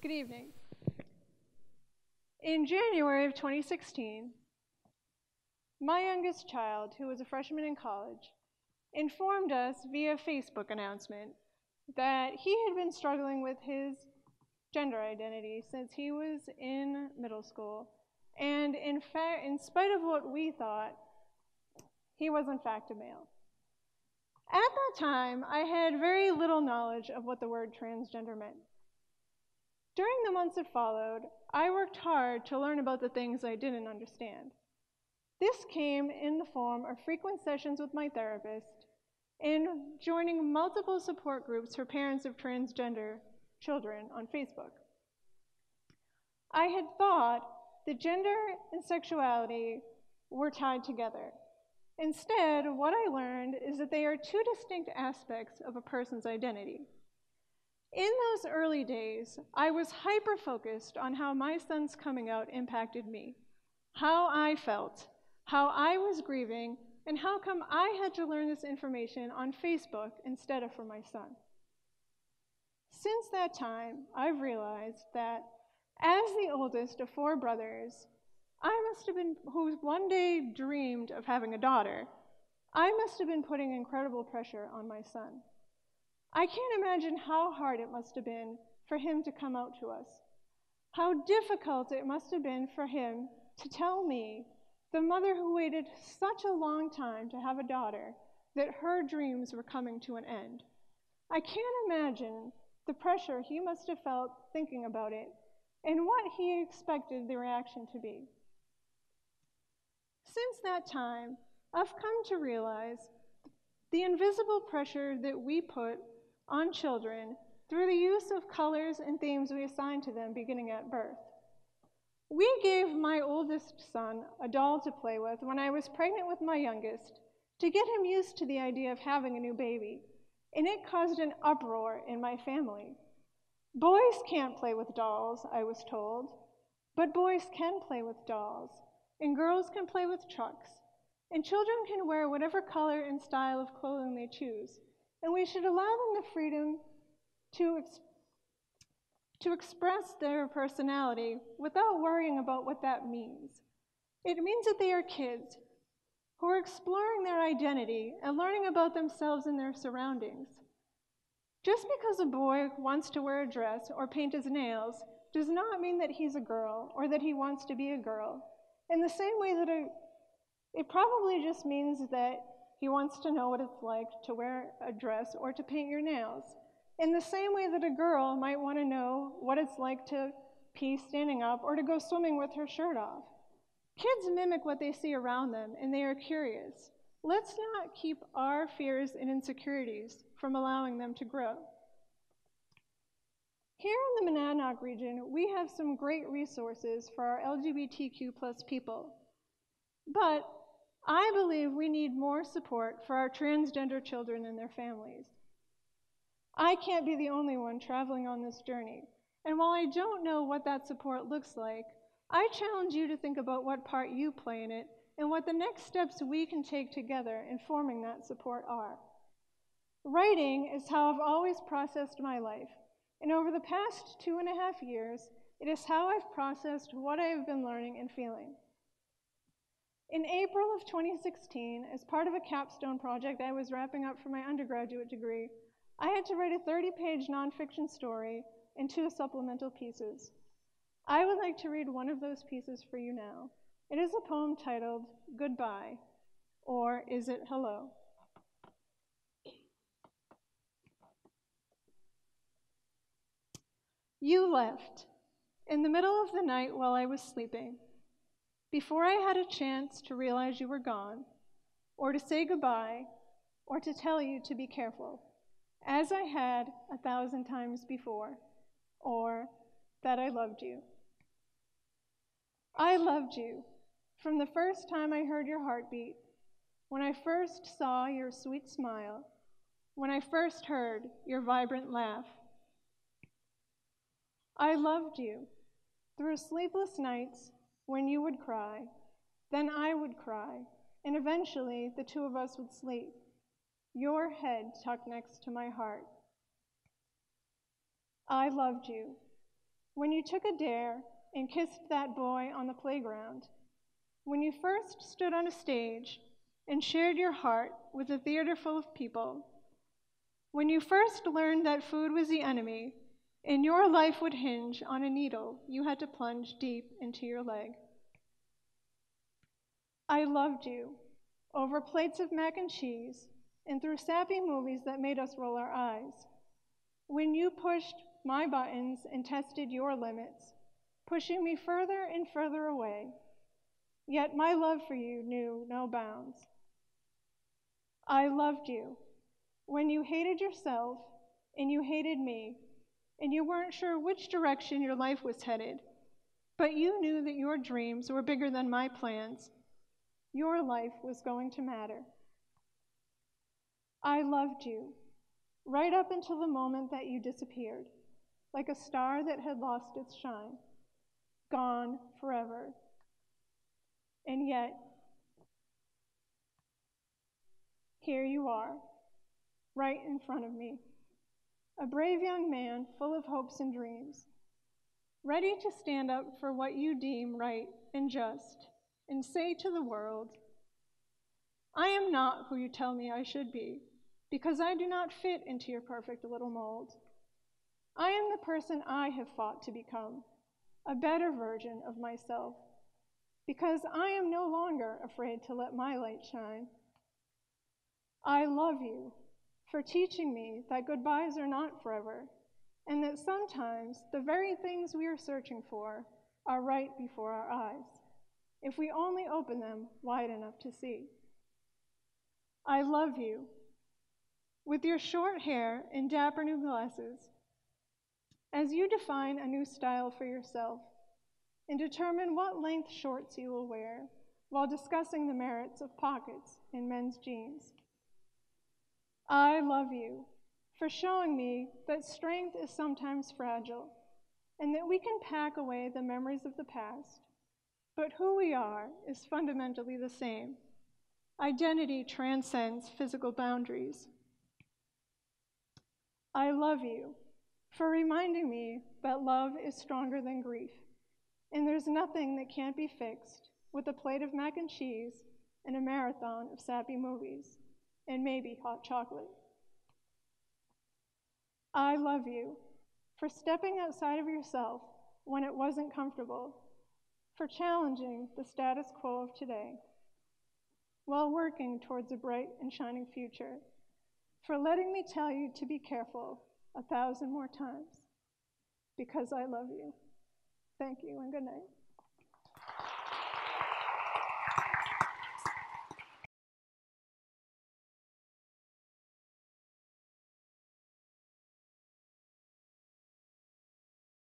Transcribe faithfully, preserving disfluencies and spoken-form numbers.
Good evening. In January of twenty sixteen, my youngest child, who was a freshman in college, informed us via Facebook announcement that he had been struggling with his gender identity since he was in middle school, and in fact, in spite of what we thought, he was in fact a male. At that time, I had very little knowledge of what the word transgender meant. During the months that followed, I worked hard to learn about the things I didn't understand. This came in the form of frequent sessions with my therapist and joining multiple support groups for parents of transgender children on Facebook. I had thought that gender and sexuality were tied together. Instead, what I learned is that they are two distinct aspects of a person's identity. In those early days, I was hyper-focused on how my son's coming out impacted me, how I felt, how I was grieving, and how come I had to learn this information on Facebook instead of from my son. Since that time, I've realized that as the oldest of four brothers, I must have been, who one day dreamed of having a daughter, I must have been putting incredible pressure on my son. I can't imagine how hard it must have been for him to come out to us, how difficult it must have been for him to tell me, the mother who waited such a long time to have a daughter, that her dreams were coming to an end. I can't imagine the pressure he must have felt thinking about it and what he expected the reaction to be. Since that time, I've come to realize the invisible pressure that we put on children through the use of colors and themes we assign to them beginning at birth. We gave my oldest son a doll to play with when I was pregnant with my youngest to get him used to the idea of having a new baby, and it caused an uproar in my family. Boys can't play with dolls, I was told, but boys can play with dolls, and girls can play with trucks, and children can wear whatever color and style of clothing they choose, and we should allow them the freedom to, ex to express their personality without worrying about what that means. It means that they are kids who are exploring their identity and learning about themselves and their surroundings. Just because a boy wants to wear a dress or paint his nails does not mean that he's a girl or that he wants to be a girl. In the same way that a, it probably just means that he wants to know what it's like to wear a dress or to paint your nails. In the same way that a girl might want to know what it's like to pee standing up or to go swimming with her shirt off. Kids mimic what they see around them, and they are curious. Let's not keep our fears and insecurities from allowing them to grow. Here in the Monadnock region, we have some great resources for our L G B T Q plus people, but I believe we need more support for our transgender children and their families. I can't be the only one traveling on this journey, and while I don't know what that support looks like, I challenge you to think about what part you play in it and what the next steps we can take together in forming that support are. Writing is how I've always processed my life, and over the past two and a half years, it is how I've processed what I have been learning and feeling. In April of twenty sixteen, as part of a capstone project I was wrapping up for my undergraduate degree, I had to write a thirty-page nonfiction story and two supplemental pieces. I would like to read one of those pieces for you now. It is a poem titled, "Goodbye," or "Is It Hello?" You left in the middle of the night while I was sleeping. Before I had a chance to realize you were gone, or to say goodbye, or to tell you to be careful, as I had a thousand times before, or that I loved you. I loved you from the first time I heard your heartbeat, when I first saw your sweet smile, when I first heard your vibrant laugh. I loved you through sleepless nights when you would cry, then I would cry, and eventually the two of us would sleep, your head tucked next to my heart. I loved you when you took a dare and kissed that boy on the playground, when you first stood on a stage and shared your heart with a theater full of people, when you first learned that food was the enemy and your life would hinge on a needle you had to plunge deep into your leg. I loved you over plates of mac and cheese and through sappy movies that made us roll our eyes. When you pushed my buttons and tested your limits, pushing me further and further away, yet my love for you knew no bounds. I loved you when you hated yourself and you hated me, and you weren't sure which direction your life was headed, but you knew that your dreams were bigger than my plans. Your life was going to matter. I loved you right up until the moment that you disappeared, like a star that had lost its shine, gone forever. And yet, here you are, right in front of me, a brave young man full of hopes and dreams, ready to stand up for what you deem right and just, and say to the world, I am not who you tell me I should be, because I do not fit into your perfect little mold. I am the person I have fought to become, a better version of myself, because I am no longer afraid to let my light shine. I love you for teaching me that goodbyes are not forever, and that sometimes the very things we are searching for are right before our eyes, if we only open them wide enough to see. I love you with your short hair and dapper new glasses, as you define a new style for yourself and determine what length shorts you will wear while discussing the merits of pockets in men's jeans. I love you for showing me that strength is sometimes fragile and that we can pack away the memories of the past, but who we are is fundamentally the same. Identity transcends physical boundaries. I love you for reminding me that love is stronger than grief, and there's nothing that can't be fixed with a plate of mac and cheese and a marathon of sappy movies, and maybe hot chocolate. I love you for stepping outside of yourself when it wasn't comfortable, for challenging the status quo of today, while working towards a bright and shining future, for letting me tell you to be careful a thousand more times, because I love you. Thank you and good night.